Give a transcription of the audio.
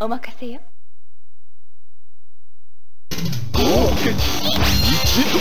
お任せよ。合計一度